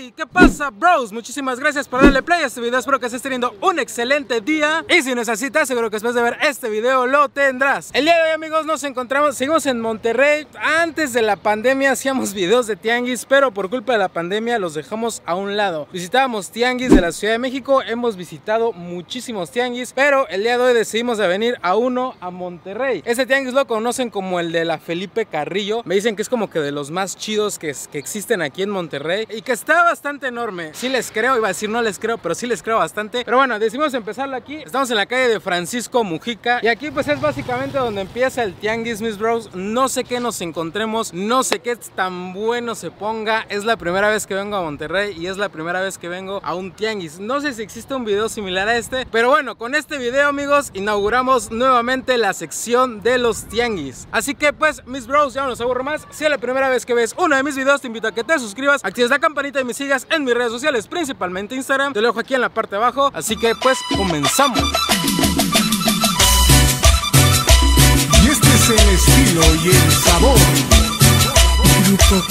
Hey, ¿qué pasa, bros? Muchísimas gracias por darle play a este video. Espero que estés teniendo un excelente día. Y si necesitas, seguro que después de ver este video lo tendrás. El día de hoy, amigos, nos encontramos, seguimos en Monterrey. Antes de la pandemia hacíamos videos de tianguis, pero por culpa de la pandemia los dejamos a un lado. Visitábamos tianguis de la Ciudad de México. Hemos visitado muchísimos tianguis, pero el día de hoy decidimos de venir a uno a Monterrey. Este tianguis lo conocen como el de la Felipe Carrillo. Me dicen que es como que de los más chidos que existen aquí en Monterrey y que está bastante enorme. Sí les creo, iba a decir no les creo, pero sí les creo bastante. Pero bueno, decidimos empezarlo aquí. Estamos en la calle de Francisco Mujica y aquí pues es básicamente donde empieza el tianguis, mis bros. No sé qué nos encontremos, no sé qué tan bueno se ponga. Es la primera vez que vengo a Monterrey y es la primera vez que vengo a un tianguis. No sé si existe un video similar a este, pero bueno, con este video, amigos, inauguramos nuevamente la sección de los tianguis. Así que pues, mis bros, ya no los aburro más. Si es la primera vez que ves uno de mis videos, te invito a que te suscribas, actives la campanita y me sigas en mis redes sociales, principalmente Instagram. Te lo dejo aquí en la parte de abajo, así que pues comenzamos. Y este es el estilo y el sabor. Grupo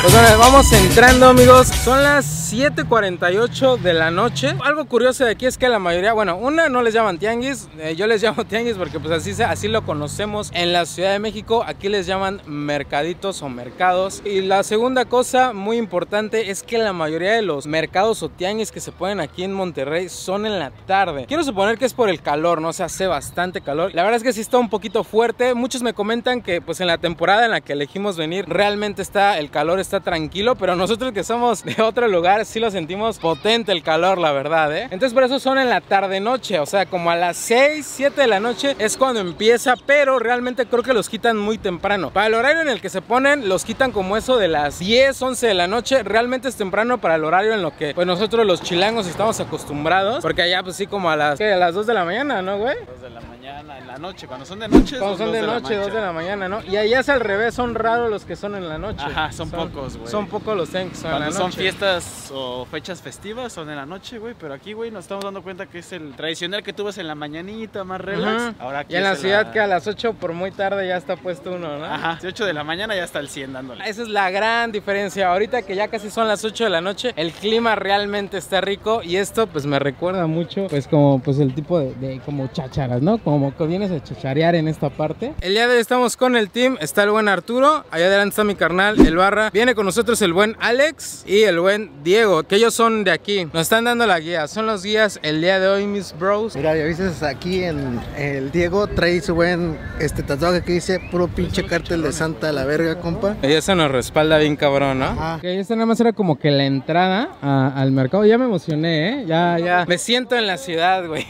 Pues bueno, vamos entrando, amigos. Son las 7:48 de la noche. Algo curioso de aquí es que la mayoría, bueno, una no les llaman tianguis, yo les llamo tianguis porque pues así lo conocemos en la Ciudad de México. Aquí les llaman mercaditos o mercados. Y la segunda cosa muy importante es que la mayoría de los mercados o tianguis que se ponen aquí en Monterrey son en la tarde. Quiero suponer que es por el calor, ¿no? O sea, hace bastante calor. La verdad es que sí está un poquito fuerte. Muchos me comentan que pues en la temporada en la que elegimos venir realmente está el calor, está tranquilo, pero nosotros que somos de otro lugar sí lo sentimos potente el calor, la verdad, ¿eh? Entonces por eso son en la tarde noche, o sea, como a las 6, 7 de la noche es cuando empieza, pero realmente creo que los quitan muy temprano. Para el horario en el que se ponen, los quitan como eso de las 10, 11 de la noche, realmente es temprano para el horario en lo que pues nosotros los chilangos estamos acostumbrados, porque allá pues sí como a las 2 de la mañana, ¿no, güey? 2 de la mañana, en la noche, cuando son de noche, cuando son de noche, 2 de la mañana, ¿no? Y allá es al revés, son raros los que son en la noche. Ajá, son pocos, güey. Son pocos los tianguis en la noche. Son fiestas o fechas festivas, son en la noche, güey. Pero aquí, güey, nos estamos dando cuenta que es el tradicional que tú vas en la mañanita, más relax. Ahora aquí y en la ciudad que a las 8 por muy tarde ya está puesto uno, ¿no? Ajá, 8 de la mañana ya está el 100 dándole. Esa es la gran diferencia. Ahorita que ya casi son las 8 de la noche, el clima realmente está rico. Y esto, pues, me recuerda mucho, pues, como pues el tipo de como chácharas, ¿no? Como que vienes a chacharear en esta parte. El día de hoy estamos con el team. Está el buen Arturo. Allá adelante está mi carnal, el Barra. Viene con nosotros el buen Alex y el buen Diego, que ellos son de aquí. Nos están dando la guía, son los guías el día de hoy, mis bros. Mira, ya viste aquí en el Diego trae su buen tatuaje que dice puro pinche cartel de Santa a la verga, compa. Y eso nos respalda bien cabrón, ¿no? Ajá. Que esta nada más era como que la entrada al mercado. Ya me emocioné, ¿eh? Ya. Me siento en la ciudad, güey.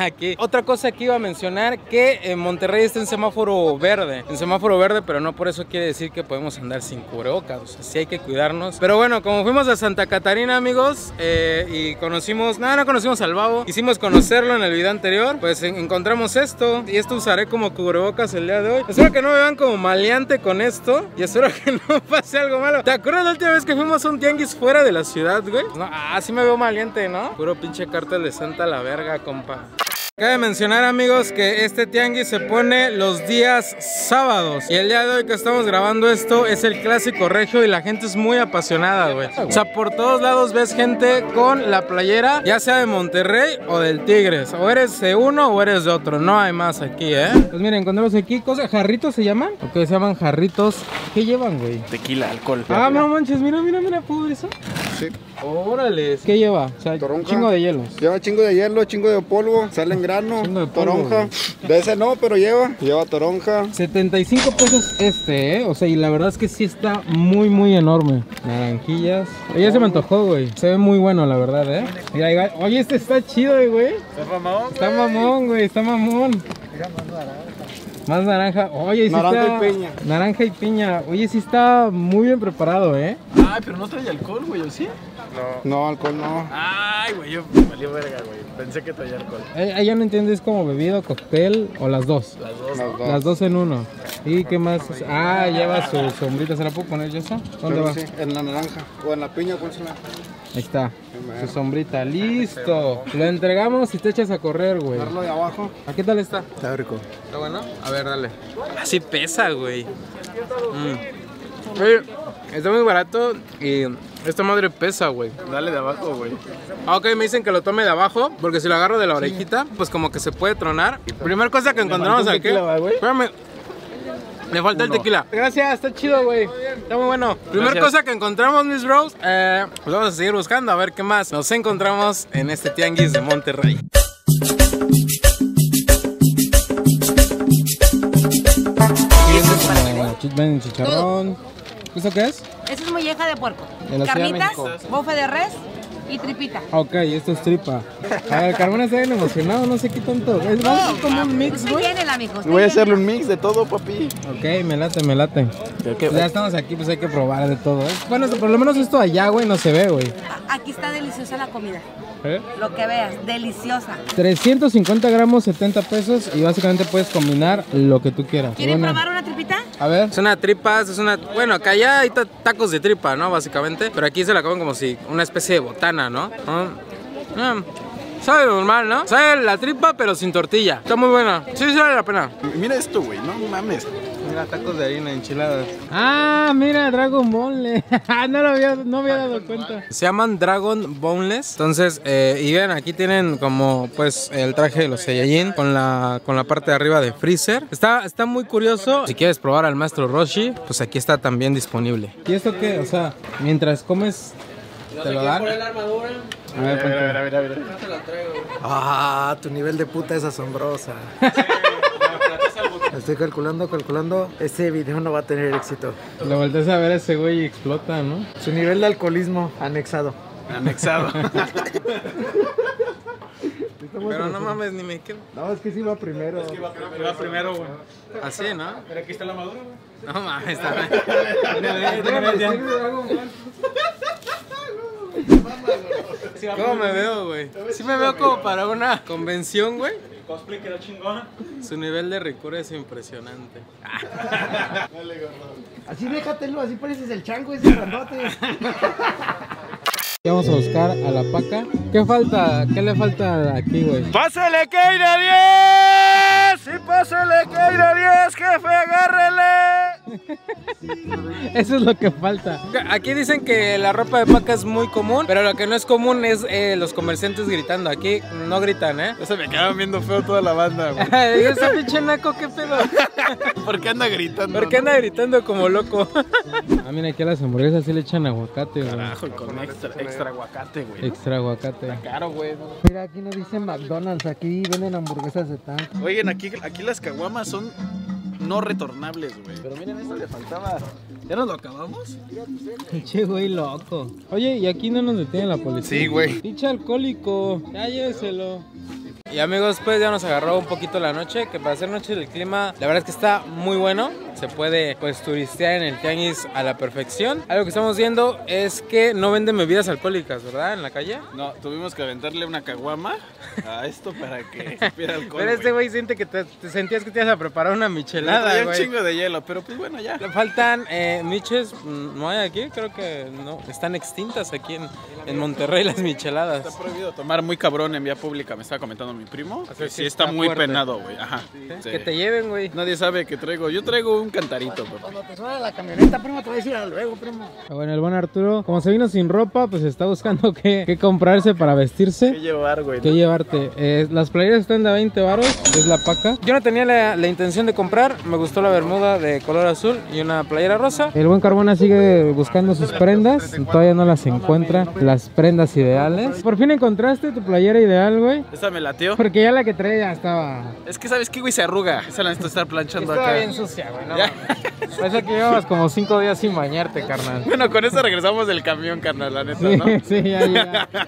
Aquí. Otra cosa que iba a mencionar, que en Monterrey está en semáforo verde. En semáforo verde, pero no por eso quiere decir que podemos andar sin cubrebocas, o sea, sí hay que cuidarnos. Pero bueno, como fuimos a Santa Catarina, amigos, y conocimos, no conocimos al babo, hicimos conocerlo en el video anterior, pues encontramos esto, y esto usaré como cubrebocas el día de hoy. Espero que no me vean como maleante con esto, y espero que no pase algo malo. ¿Te acuerdas la última vez que fuimos a un tianguis fuera de la ciudad, güey? No, así me veo maleante, ¿no? Puro pinche cartel de Santa a la verga, compa. Cabe mencionar, amigos, que este tianguis se pone los días sábados. Y el día de hoy que estamos grabando esto es el clásico regio y la gente es muy apasionada, güey. O sea, por todos lados ves gente con la playera, ya sea de Monterrey o del Tigres. O eres de uno o eres de otro, no hay más aquí, ¿eh? Pues miren, encontramos aquí cosas, ¿jarritos se llaman? ¿O qué se llaman jarritos? ¿Qué llevan, güey? Tequila, alcohol. Ah, no manches, mira, ¿puedo eso? Sí. Órale. ¿Qué lleva? O sea, toronja, chingo de hielo. Lleva chingo de hielo, chingo de polvo, sale en grano, polvo, toronja. Güey. De ese no, pero lleva toronja. 75 pesos este, ¿eh? O sea, y la verdad es que sí está muy, muy enorme. Naranjillas. Oye, se me antojó, güey. Se ve muy bueno, la verdad, ¿eh? Mira, oye, este está chido, güey. Está mamón. Está mamón, güey. Está mamón. Mira, más barato. Más naranja, oye, sí está... Naranja y piña, oye, sí está muy bien preparado, ¿eh? Ay, pero no trae alcohol, güey, ¿o sí? No, alcohol no. Ay, güey, yo valió verga, güey, pensé que traía alcohol. Ya no entiendes como bebido, cóctel o las dos. Las dos. Las dos en uno. ¿Y qué más? Ah, lleva su sombrita, ¿se la puedo poner yo esa? ¿Dónde va? Sí, en la naranja o en la piña, ¿cuál se la? Ahí está, su sombrita, listo. Lo entregamos y te echas a correr, güey. Darlo de abajo. ¿A qué tal está? Está rico. ¿Está bueno? A ver, dale. Así pesa, güey. Está muy barato y esta madre pesa, güey. Dale de abajo, güey. Ok, me dicen que lo tome de abajo porque si lo agarro de la orejita, sí, pues como que se puede tronar. Primera cosa que encontramos aquí. Espérame. Me falta el tequila. Gracias, está chido, güey. Está muy bueno. Primera cosa que encontramos, mis bros, pues vamos a seguir buscando a ver qué más nos encontramos en este tianguis de Monterrey. Ven, chicharrón. ¿Esto qué es? Eso es molleja de puerco, carnitas, bofe de res y tripita. Ok, esto es tripa. A ver, Carmen está bien emocionado, no sé qué tanto. Es más como un mix, güey. Voy a hacerle un mix de todo, papi. Ok, me late, me late. Pues ya estamos aquí, pues hay que probar de todo, ¿eh? Bueno, por lo menos esto allá, güey, no se ve, güey. Aquí está deliciosa la comida. ¿Eh? Lo que veas, deliciosa. 350 gramos, 70 pesos y básicamente puedes combinar lo que tú quieras. ¿Quieren probar una tripita? A ver. Es una tripa, es una... Bueno, acá ya hay tacos de tripa, ¿no? Básicamente. Pero aquí se la comen como si una especie de botana, ¿no? Sabe normal, ¿no? Sabe la tripa, pero sin tortilla. Está muy buena. Sí, sí vale la pena. Mira esto, güey. No mames. Mira, tacos de harina, enchiladas. Ah, mira, Dragon Boneless. no me había dado cuenta. Se llaman Dragon Boneless. Entonces, y ven, aquí tienen como, pues, el traje de los Saiyajin con la parte de arriba de Freezer. Está muy curioso. Si quieres probar al Maestro Roshi, pues aquí está también disponible. ¿Y esto qué? O sea, mientras comes, ¿te lo dan? A ver, a ver. No te la traigo. Ah, tu nivel de puta es asombrosa. Estoy calculando. Este video no va a tener éxito. Lo volteas a ver a ese güey y explota, ¿no? Su nivel de alcoholismo anexado. Pero no mames, ni me quedo. No, es que sí va primero. Es que va primero, güey. Así, ¿no? Pero aquí está la madura, güey. No mames, está bien. ¿Cómo me veo, güey? Sí me veo como para una convención, güey. Cosplay quedó chingona. Su nivel de ricura es impresionante. Así déjatelo, así pareces el chango ese grandote. Vamos a buscar a la paca. ¿Qué falta? ¿Qué le falta aquí, güey? ¡Pásale que hay de 10! ¡Sí, pásale que hay de 10, jefe! ¡Agárrele! Eso es lo que falta. Aquí dicen que la ropa de paca es muy común, pero lo que no es común es los comerciantes gritando. Aquí no gritan, ¿eh? Eso me quedaron viendo feo toda la banda, güey. Ese pinche naco, ¿qué pedo? ¿Por qué anda gritando? ¿Por qué anda gritando como loco? Ah, mira, aquí a las hamburguesas sí le echan aguacate, güey. Carajo, con extra aguacate, güey. Extra aguacate. Está caro, güey. Mira, aquí no dice McDonald's, aquí venden hamburguesas de tanto. Oigan, aquí las caguamas son no retornables, güey. Pero miren, esto le faltaba. ¿Ya nos lo acabamos? Pinche güey loco. Oye, y aquí no nos detiene la policía. Sí, güey. Pinche alcohólico. Ya lléveselo. Y amigos, pues ya nos agarró un poquito la noche, que para hacer noche el clima, la verdad es que está muy bueno. Se puede, pues, turistear en el tianguis a la perfección. Algo que estamos viendo es que no venden bebidas alcohólicas, ¿verdad? En la calle. No, tuvimos que aventarle una caguama a esto para que supiera alcohol. Pero este güey siente que te sentías que te ibas a preparar una michelada, güey. Hay un chingo de hielo, pero pues bueno, ya. Le faltan miches, no hay aquí, creo que no. Están extintas aquí en Monterrey las micheladas. Está prohibido tomar muy cabrón en vía pública, me estaba comentando mi primo. Así que sí, está muy fuerte. Penado, güey. Ajá. ¿Sí? Sí. Que te lleven, güey. Nadie sabe que traigo. Yo traigo un cantarito, güey. Cuando te suena la camioneta, primo, te voy a decir a luego, primo. Bueno, el buen Arturo, como se vino sin ropa, pues está buscando qué comprarse para vestirse. Qué llevar, güey. Qué llevarte. Las playeras están de 20 varos, es la paca. Yo no tenía la intención de comprar, me gustó la bermuda de color azul y una playera rosa. El buen Carbona sigue buscando sus prendas, todavía no las encuentra, las prendas ideales. Por fin encontraste tu playera ideal, güey. Esta me latió. Porque ya la que traía ya estaba... Es que, ¿sabes qué, güey? Se arruga. Esa la necesito estar planchando acá. Está bien sucia, güey. No, parece que llevas como 5 días sin bañarte, carnal. Bueno, con eso regresamos del camión, carnal, la neta, sí, ¿no? Sí, ya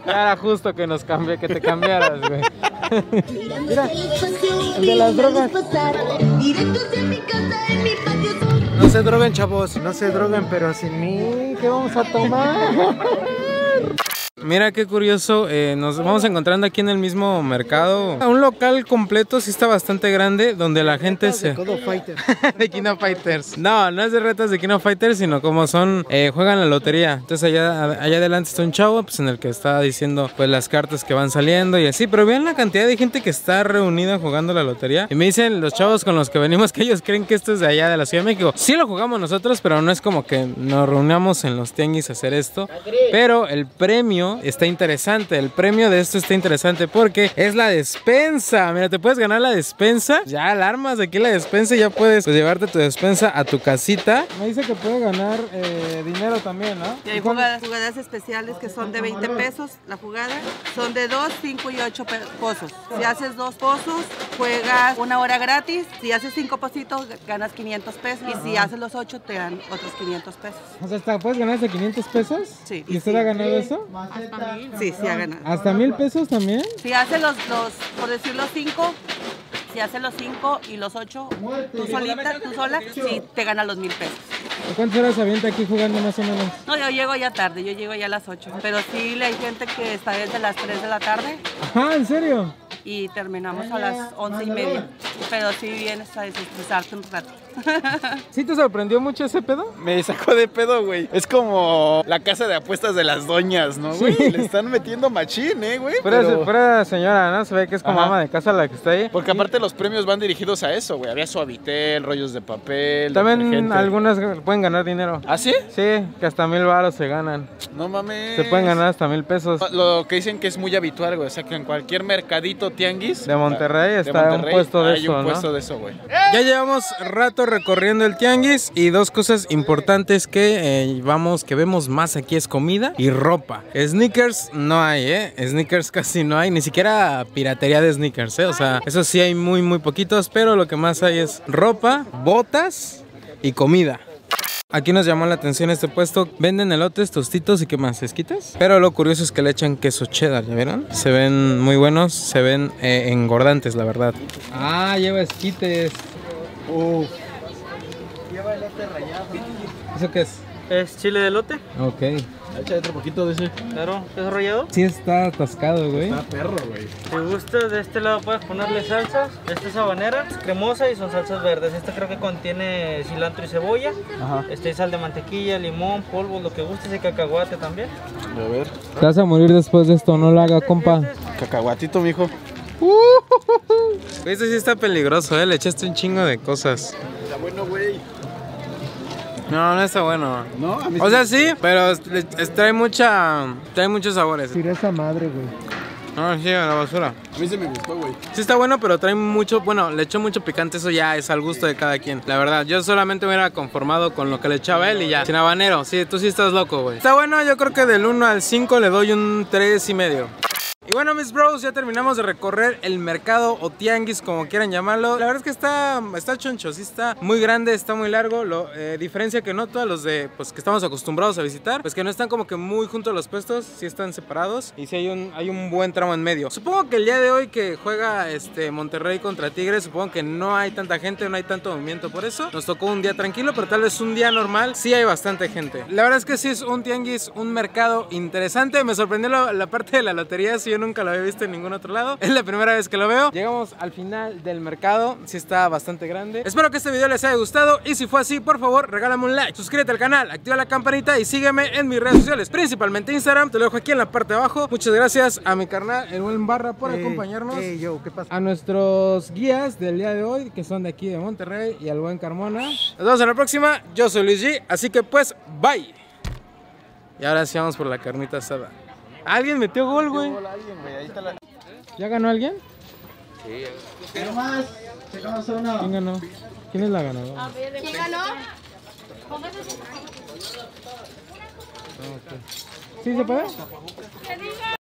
era justo que nos cambié, que te cambiaras, güey. Mira, el de las drogas. No se droguen, chavos. No se droguen, pero sin mí, ¿qué vamos a tomar? Mira qué curioso, nos vamos encontrando aquí en el mismo mercado. Un local completo, sí está bastante grande, donde la gente se... de Kino Fighters. No, no es de retas de Kino Fighters, sino como son, juegan la lotería. Entonces allá adelante está un chavo, pues, en el que está diciendo pues las cartas que van saliendo y así. Pero vean la cantidad de gente que está reunida jugando la lotería. Y me dicen los chavos con los que venimos que ellos creen que esto es de allá de la Ciudad de México. Sí lo jugamos nosotros, pero no es como que nos reunamos en los tianguis a hacer esto. Pero el premio está interesante, el premio de esto está interesante porque es la despensa. Mira, te puedes ganar la despensa. Ya alarmas aquí la despensa y ya puedes, pues, llevarte tu despensa a tu casita. Me dice que puede ganar dinero también, ¿no? Y hay jugadas especiales que son de 20 pesos la jugada. Son de 2, 5 y 8 pozos. Si haces 2 pozos, juegas una hora gratis. Si haces 5 pozitos, ganas 500 pesos. Y si haces los 8, te dan otros 500 pesos. O sea, hasta puedes ganar hasta 500 pesos. Sí. ¿Y usted ha ganado eso? Sí, sí ha ganado. ¿Hasta 1000 pesos también? Si hace los por decir los 5, si hace los 5 y los 8, tú sola, sí te ganan los 1000 pesos. ¿Cuántas horas avienta aquí jugando más o menos? No, yo llego ya tarde, yo llego ya a las 8, pero sí hay gente que está desde las 3 de la tarde. Ajá, ¿en serio? Y terminamos a las 11:30, pero sí vienes a desestresarte un rato. ¿Sí te sorprendió mucho ese pedo? Me sacó de pedo, güey. Es como la casa de apuestas de las doñas, ¿no, güey? Sí. Le están metiendo machín, güey. Pero señora, ¿no? Se ve que es como ama de casa la que está ahí. Porque aparte los premios van dirigidos a eso, güey. Había suavitel, rollos de papel, también algunas pueden ganar dinero. ¿Ah, sí? Sí, que hasta 1000 varos se ganan. No mames. Se pueden ganar hasta 1000 pesos. Lo que dicen que es muy habitual, güey. O sea, que en cualquier mercadito tianguis de Monterrey está un puesto de eso, ¿no? Hay un puesto de eso, güey. Ya llevamos rato recorriendo el tianguis y dos cosas importantes que vemos más aquí es comida y ropa. Sneakers no hay, sneakers casi no hay, ni siquiera piratería de sneakers, o sea, eso sí hay muy poquitos, pero lo que más hay es ropa, botas y comida. Aquí nos llamó la atención este puesto. Venden elotes, tostitos y qué más, esquites. Pero lo curioso es que le echan queso cheddar, ¿ya vieron? Se ven muy buenos, se ven engordantes, la verdad. Ah, lleva esquites. Lleva elote rallado. ¿Eso qué es? Es chile de elote. Ok. Echa otro poquito de ese. Claro, ¿queso rallado? Sí está atascado, güey. Está perro, güey. Si gustas, de este lado puedes ponerle salsas. Esta es habanera, es cremosa y son salsas verdes. Esta creo que contiene cilantro y cebolla. Ajá. Este es sal de mantequilla, limón, polvo, lo que gustes y cacahuate también. A ver. Te vas a morir después de esto, no lo haga, compa. Cacahuatito, mijo. Esto sí está peligroso, le echaste un chingo de cosas. Está bueno, güey. No, no está bueno. No, a mí o sea, sí, pero trae muchos sabores. Tira esa madre, güey. No, sí, a la basura. A mí se me gustó, güey. Sí está bueno, pero trae mucho, bueno, le echó mucho picante, eso ya es al gusto de cada quien. La verdad, yo solamente me hubiera conformado con lo que le echaba él y ya. Sin habanero, sí, tú sí estás loco, güey. Está bueno, yo creo que del 1 al 5 le doy un 3,5. Y bueno, mis bros, ya terminamos de recorrer el mercado o tianguis, como quieran llamarlo. La verdad es que está choncho, sí está muy grande, está muy largo. Diferencia que noto a los de, pues, que estamos acostumbrados a visitar, pues que no están como que muy juntos los puestos, sí están separados y sí hay un buen tramo en medio. Supongo que el día de hoy que juega Monterrey contra Tigres, supongo que no hay tanta gente, no hay tanto movimiento por eso. Nos tocó un día tranquilo, pero tal vez un día normal sí hay bastante gente. La verdad es que sí es un tianguis, un mercado interesante. Me sorprendió la parte de la lotería, sí, nunca lo había visto en ningún otro lado. Es la primera vez que lo veo. Llegamos al final del mercado. Sí está bastante grande. Espero que este video les haya gustado y si fue así, por favor, regálame un like, suscríbete al canal, activa la campanita y sígueme en mis redes sociales, principalmente Instagram. Te lo dejo aquí en la parte de abajo. Muchas gracias a mi carnal, el buen Barra, por acompañarnos. Yo, ¿qué pasa? A nuestros guías del día de hoy, que son de aquí de Monterrey, y al buen Carmona. Nos vemos en la próxima. Yo soy Luis G, así que pues, bye. Y ahora sí vamos por la carnita asada. Alguien metió gol, güey. ¿Ya ganó alguien? Sí. ¿Quién más? ¿Quién ganó? ¿Quién es la ganadora? ¿Quién ganó? ¿Sí se puede?